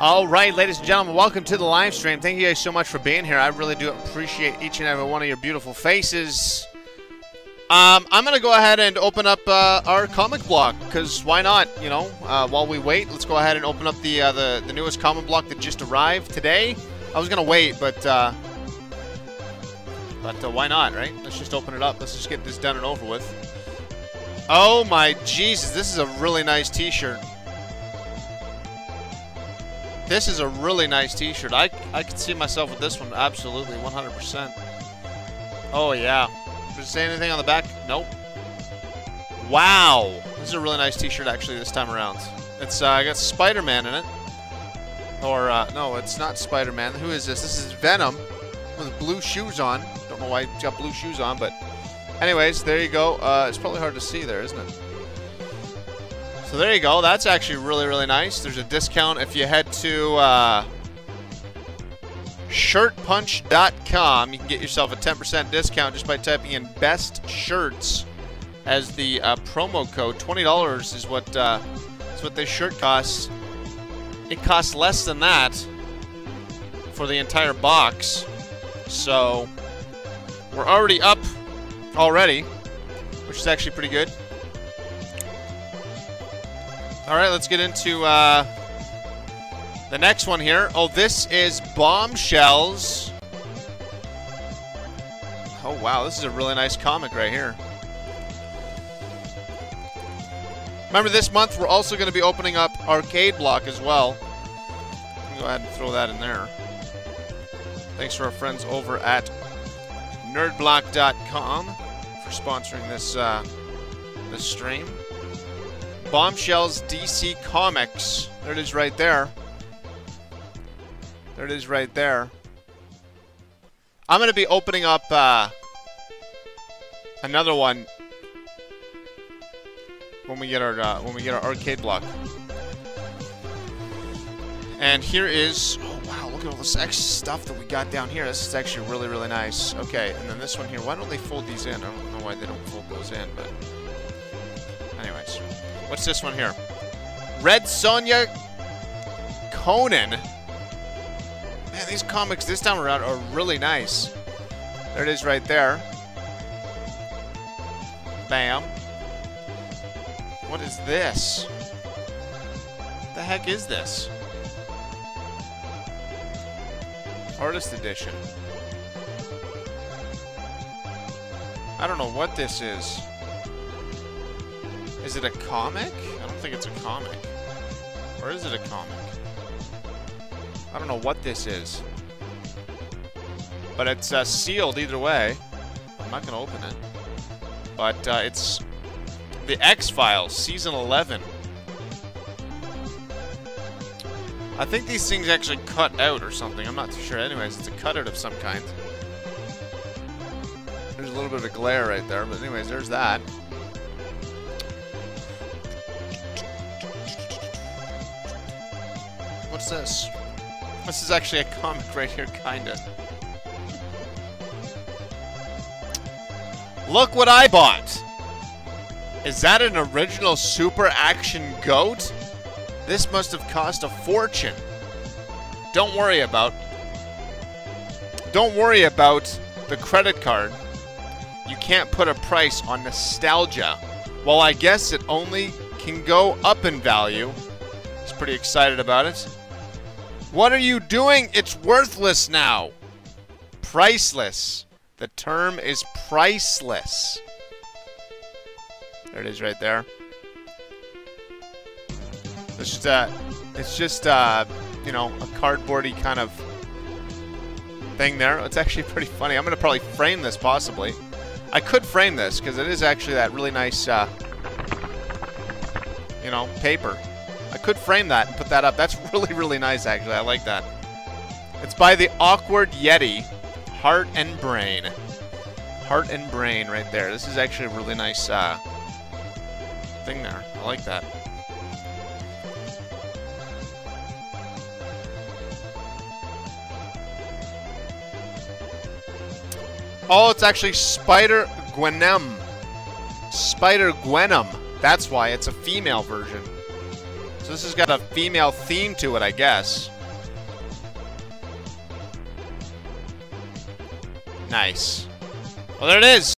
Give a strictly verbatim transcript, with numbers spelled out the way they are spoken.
All right, ladies and gentlemen, welcome to the live stream. Thank you guys so much for being here. I really do appreciate each and every one of your beautiful faces. Um, I'm going to go ahead and open up uh, our comic block, because why not, you know? Uh, while we wait, let's go ahead and open up the, uh, the, the newest comic block that just arrived today. I was going to wait, but uh, but uh, why not, right? Let's just open it up. Let's just get this done and over with. Oh my Jesus, this is a really nice t-shirt. This is a really nice t-shirt. I, I could see myself with this one, absolutely, one hundred percent. Oh yeah. Does it say anything on the back? Nope. Wow. This is a really nice t-shirt, actually, this time around. It's uh, got Spider-Man in it. Or, uh, no, it's not Spider-Man. Who is this? This is Venom with blue shoes on. Don't know why he's got blue shoes on, but... Anyways, there you go. Uh, it's probably hard to see there, isn't it? So there you go. That's actually really, really nice. There's a discount if you head to... Uh, shirt punch dot com. You can get yourself a ten percent discount just by typing in best shirts as the uh, promo code. twenty dollars is what uh, is what this shirt costs. It costs less than that for the entire box. So we're already up already, which is actually pretty good. All right, let's get into... Uh, The next one here. Oh, this is Bombshells. Oh, wow. This is a really nice comic right here. Remember, this month we're also going to be opening up Arcade Block as well. Go ahead and throw that in there. Thanks to our friends over at nerd block dot com for sponsoring this, uh, this stream. Bombshells D C Comics. There it is right there. There it is right there. I'm going to be opening up uh, another one when we get our uh, when we get our arcade block. And here is, oh wow, look at all this extra stuff that we got down here. This is actually really, really nice. Okay, and then this one here. Why don't they fold these in? I don't know why they don't fold those in, but anyways, what's this one here? Red Sonja, Conan. Man, these comics this time around are really nice. There it is right there. Bam. What is this? What the heck is this? Artist Edition. I don't know what this is. Is it a comic? I don't think it's a comic. Or is it a comic? I don't know what this is, but it's uh, sealed either way. I'm not going to open it, but uh, it's The X Files, Season eleven. I think these things actually cut out or something. I'm not too sure. Anyways, it's a cutout of some kind. There's a little bit of a glare right there, but anyways, there's that. What's this? This is actually a comic right here, kinda. Look what I bought! Is that an original Super Action Goat? This must have cost a fortune. Don't worry about... Don't worry about the credit card. You can't put a price on nostalgia. Well, I guess it only can go up in value. He's pretty excited about it. What are you doing? It's worthless now. Priceless. The term is priceless. There it is right there. It's just, uh, it's just uh, you know, a cardboardy kind of thing there. It's actually pretty funny. I'm going to probably frame this, possibly. I could frame this, because it is actually that really nice, uh, you know, paper. I could frame that and put that up. That's really, really nice, actually. I like that. It's by The Awkward Yeti. Heart and Brain. Heart and Brain right there. This is actually a really nice uh, thing there. I like that. Oh, it's actually Spider-Gwenem. Spider-Gwenem. That's why. It's a female version. So this has got a female theme to it, I guess. Nice. Well, there it is.